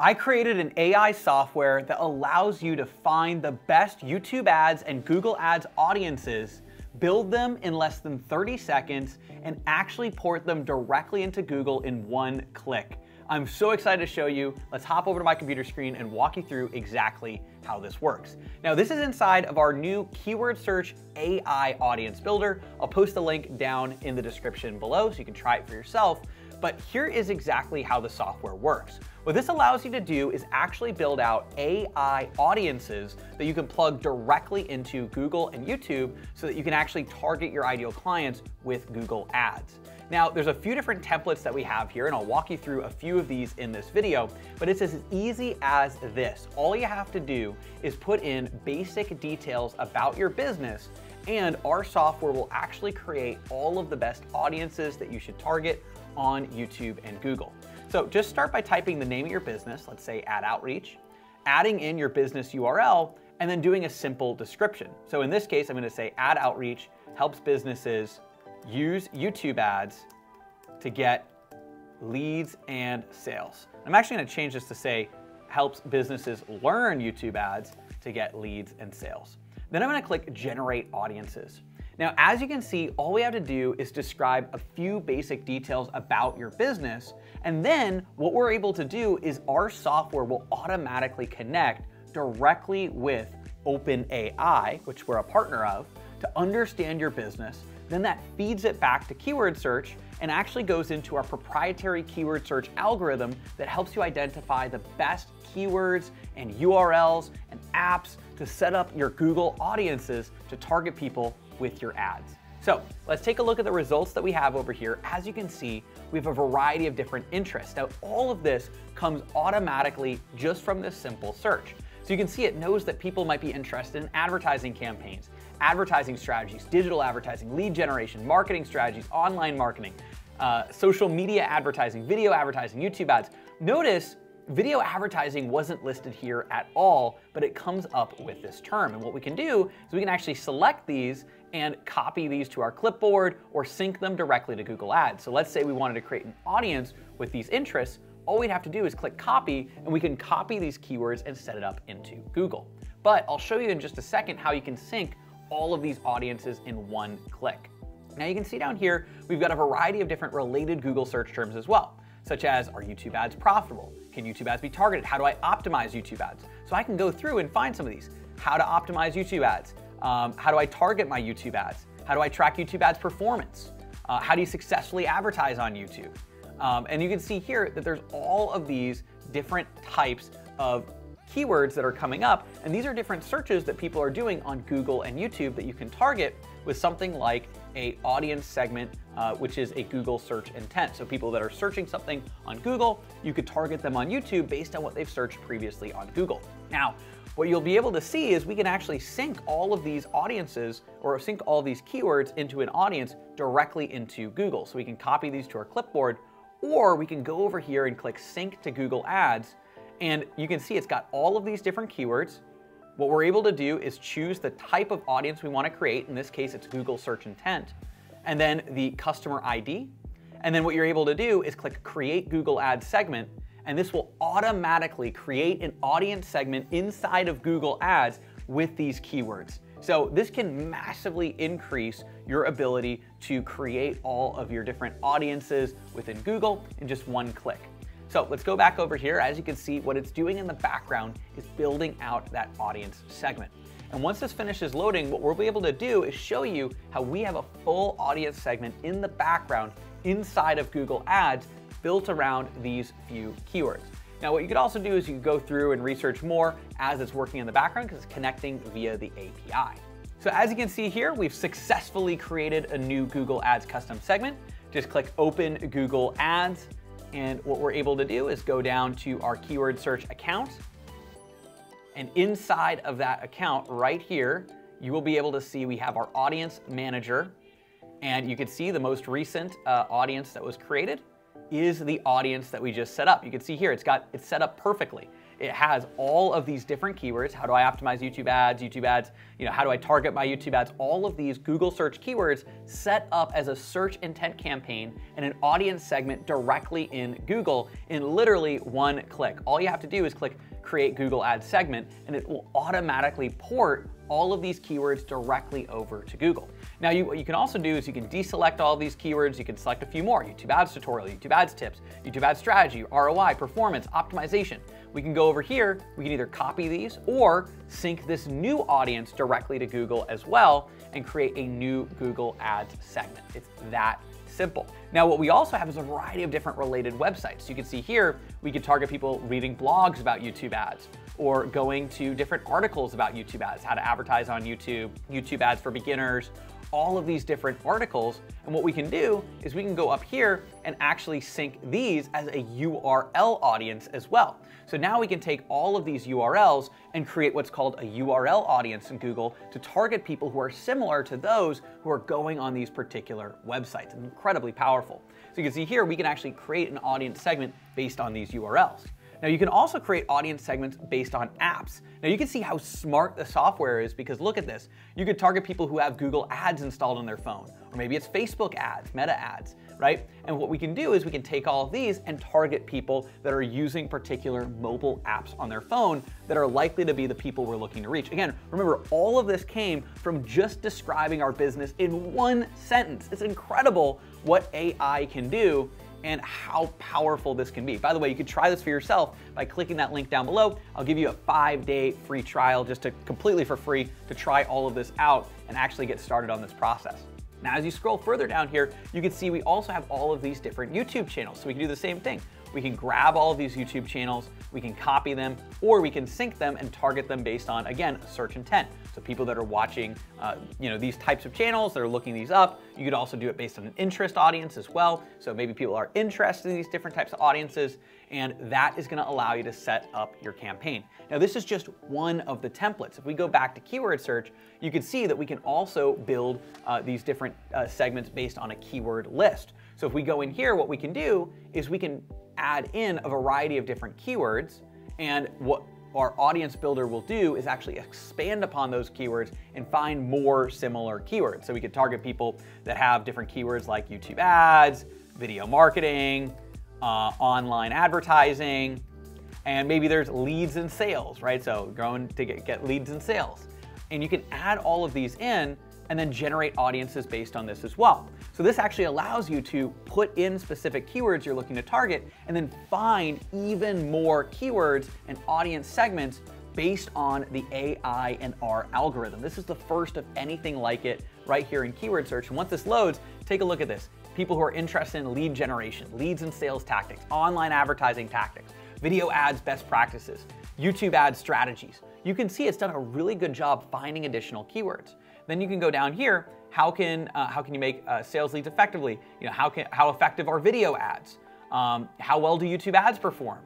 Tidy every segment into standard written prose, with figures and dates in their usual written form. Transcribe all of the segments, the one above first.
I created an AI software that allows you to find the best YouTube ads and Google Ads audiences, build them in less than 30 seconds, and actually port them directly into Google in one click. I'm so excited to show you. Let's hop over to my computer screen and walk you through exactly how this works. Now, this is inside of our new KeywordSearch AI Audience Builder. I'll post the link down in the description below so you can try it for yourself. But here is exactly how the software works. What this allows you to do is actually build out AI audiences that you can plug directly into Google and YouTube so that you can actually target your ideal clients with Google Ads. Now, there's a few different templates that we have here, and I'll walk you through a few of these in this video, but it's as easy as this. All you have to do is put in basic details about your business, and our software will actually create all of the best audiences that you should target on YouTube and Google. So just start by typing the name of your business, let's say AdOutreach, adding in your business URL, and then doing a simple description. So in this case, I'm gonna say AdOutreach helps businesses use YouTube ads to get leads and sales. I'm actually gonna change this to say helps businesses learn YouTube ads to get leads and sales. Then I'm gonna click Generate Audiences. Now, as you can see, all we have to do is describe a few basic details about your business, and then what we're able to do is our software will automatically connect directly with OpenAI, which we're a partner of, to understand your business. Then that feeds it back to KeywordSearch and actually goes into our proprietary KeywordSearch algorithm that helps you identify the best keywords and URLs and apps to set up your Google audiences to target people with your ads. So let's take a look at the results that we have over here. As you can see, we have a variety of different interests. Now, all of this comes automatically just from this simple search. So you can see it knows that people might be interested in advertising campaigns, advertising strategies, digital advertising, lead generation, marketing strategies, online marketing, social media advertising, video advertising, YouTube ads. Notice video advertising wasn't listed here at all, but it comes up with this term. And what we can do is we can actually select these and copy these to our clipboard or sync them directly to Google Ads. So let's say we wanted to create an audience with these interests. All we'd have to do is click copy, and we can copy these keywords and set it up into Google. But I'll show you in just a second how you can sync all of these audiences in one click. Now you can see down here, we've got a variety of different related Google search terms as well, such as, are YouTube ads profitable? Can YouTube ads be targeted? How do I optimize YouTube ads? So I can go through and find some of these. How to optimize YouTube ads? How do I target my YouTube ads? How do I track YouTube ads performance? How do you successfully advertise on YouTube? And you can see here that there's all of these different types of keywords that are coming up, and these are different searches that people are doing on Google and YouTube that you can target with something like an audience segment, which is a Google search intent. So people that are searching something on Google, you could target them on YouTube based on what they've searched previously on Google. Now, what you'll be able to see is we can actually sync all of these audiences or sync all these keywords into an audience directly into Google. So we can copy these to our clipboard, or we can go over here and click Sync to Google Ads, and you can see it's got all of these different keywords. What we're able to do is choose the type of audience we want to create. In this case, it's Google search intent, and then the customer ID. And then what you're able to do is click Create Google Ads Segment, and this will automatically create an audience segment inside of Google Ads with these keywords. So this can massively increase your ability to create all of your different audiences within Google in just one click. So let's go back over here. As you can see, what it's doing in the background is building out that audience segment. And once this finishes loading, what we'll be able to do is show you how we have a full audience segment in the background inside of Google Ads built around these few keywords. Now, what you could also do is you could go through and research more as it's working in the background because it's connecting via the API. So as you can see here, we've successfully created a new Google Ads custom segment. Just click Open Google Ads, and what we're able to do is go down to our KeywordSearch account, and inside of that account right here, you will be able to see we have our audience manager, and you can see the most recent audience that was created is the audience that we just set up. You can see here, it's set up perfectly. It has all of these different keywords. How do I optimize YouTube ads, how do I target my YouTube ads? All of these Google search keywords set up as a search intent campaign and an audience segment directly in Google in literally one click. All you have to do is click create Google Ads segment, and it will automatically port all of these keywords directly over to Google. Now, what you can also do is you can deselect all of these keywords. You can select a few more: YouTube Ads tutorial, YouTube Ads tips, YouTube Ads strategy, ROI, performance, optimization. We can go over here, we can either copy these or sync this new audience directly to Google as well and create a new Google Ads segment. It's that simple. Now, what we also have is a variety of different related websites. You can see here, we could target people reading blogs about YouTube ads or going to different articles about YouTube ads, how to advertise on YouTube, YouTube ads for beginners, all of these different articles. And what we can do is we can go up here and actually sync these as a URL audience as well. So now we can take all of these URLs and create what's called a URL audience in Google to target people who are similar to those who are going on these particular websites. It's incredibly powerful. So you can see here, we can actually create an audience segment based on these URLs. Now, you can also create audience segments based on apps. Now, you can see how smart the software is, because look at this. You could target people who have Google Ads installed on their phone, or maybe it's Facebook ads, Meta ads, right? And what we can do is we can take all of these and target people that are using particular mobile apps on their phone that are likely to be the people we're looking to reach. Again, remember, all of this came from just describing our business in one sentence. It's incredible what AI can do and how powerful this can be. By the way, you can try this for yourself by clicking that link down below. I'll give you a 5-day free trial just to completely for free to try all of this out and actually get started on this process. Now, as you scroll further down here, you can see we also have all of these different YouTube channels. So we can do the same thing. We can grab all of these YouTube channels, we can copy them, or we can sync them and target them based on, again, search intent. So people that are watching these types of channels, that are looking these up. You could also do it based on an interest audience as well. So maybe people are interested in these different types of audiences, and that is gonna allow you to set up your campaign. Now, this is just one of the templates. If we go back to keyword search, you can see that we can also build these different segments based on a keyword list. So if we go in here, what we can do is we can add in a variety of different keywords, and what our audience builder will do is actually expand upon those keywords and find more similar keywords. So we could target people that have different keywords like YouTube ads, video marketing, online advertising, and maybe there's leads and sales, right? So going to get leads and sales. And you can add all of these in and then generate audiences based on this as well. So this actually allows you to put in specific keywords you're looking to target and then find even more keywords and audience segments based on the AI and our algorithm. This is the first of anything like it right here in keyword search. And once this loads, take a look at this. People who are interested in lead generation, leads and sales tactics, online advertising tactics, video ads best practices, YouTube ad strategies. You can see it's done a really good job finding additional keywords. Then you can go down here. How can you make sales leads effectively? How effective are video ads? How well do YouTube ads perform?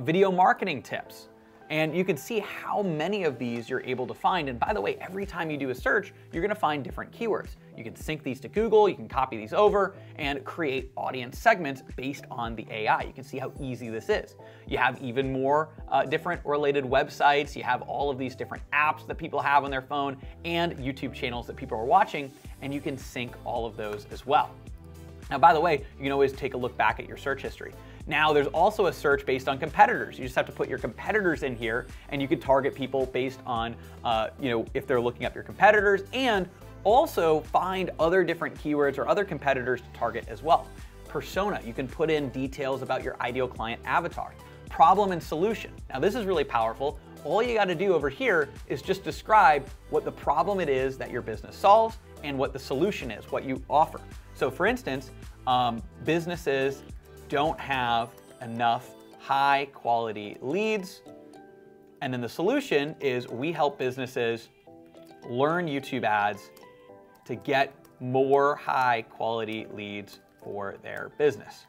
Video marketing tips. And you can see how many of these you're able to find. And by the way, every time you do a search, you're gonna find different keywords. You can sync these to Google, you can copy these over and create audience segments based on the AI. You can see how easy this is. You have even more different related websites. You have all of these different apps that people have on their phone and YouTube channels that people are watching, and you can sync all of those as well. Now, by the way, you can always take a look back at your search history. Now, there's also a search based on competitors. You just have to put your competitors in here, and you can target people based on, if they're looking up your competitors, and also find other different keywords or other competitors to target as well. Persona, you can put in details about your ideal client avatar. Problem and solution. Now, this is really powerful. All you gotta do over here is just describe what the problem it is that your business solves and what the solution is, what you offer. So for instance, businesses don't have enough high quality leads. And then the solution is we help businesses learn YouTube ads to get more high quality leads for their business.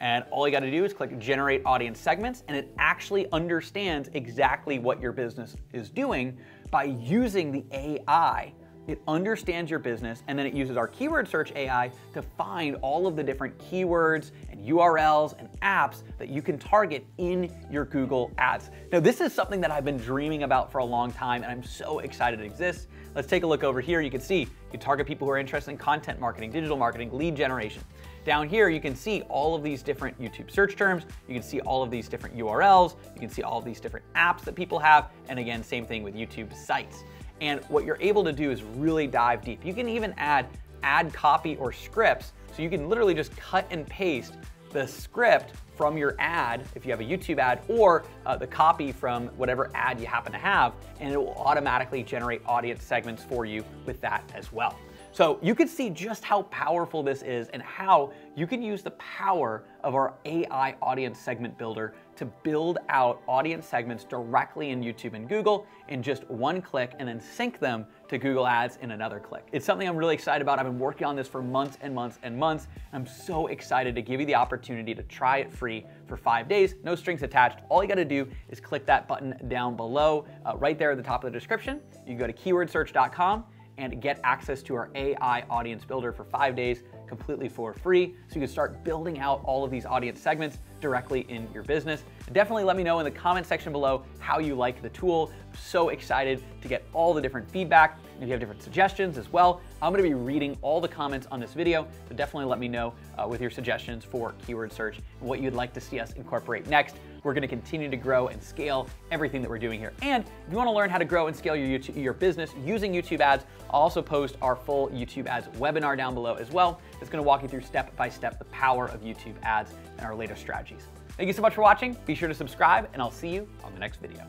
And all you gotta do is click generate audience segments, and it actually understands exactly what your business is doing by using the AI It understands your business, and then it uses our keyword search AI to find all of the different keywords and URLs and apps that you can target in your Google Ads. Now, this is something that I've been dreaming about for a long time, and I'm so excited it exists. Let's take a look over here. You can see you target people who are interested in content marketing, digital marketing, lead generation. Down here, you can see all of these different YouTube search terms. You can see all of these different URLs. You can see all of these different apps that people have. And again, same thing with YouTube sites. And what you're able to do is really dive deep. You can even add ad copy or scripts. So you can literally just cut and paste the script from your ad, if you have a YouTube ad, or the copy from whatever ad you happen to have, and it will automatically generate audience segments for you with that as well. So you can see just how powerful this is and how you can use the power of our AI audience segment builder to build out audience segments directly in YouTube and Google in just one click, and then sync them to Google Ads in another click. It's something I'm really excited about. I've been working on this for months and months and months. I'm so excited to give you the opportunity to try it free for 5 days, no strings attached. All you gotta do is click that button down below, right there at the top of the description. You can go to keywordsearch.com and get access to our AI audience builder for 5 days completely for free. So you can start building out all of these audience segments directly in your business. Definitely let me know in the comment section below how you like the tool. I'm so excited to get all the different feedback. If you have different suggestions as well, I'm gonna be reading all the comments on this video. So definitely let me know with your suggestions for keyword search and what you'd like to see us incorporate next. We're gonna continue to grow and scale everything that we're doing here. And if you wanna learn how to grow and scale your business using YouTube ads, I'll also post our full YouTube ads webinar down below as well. It's gonna walk you through step-by-step the power of YouTube ads and our latest strategies. Thank you so much for watching. Be sure to subscribe, and I'll see you on the next video.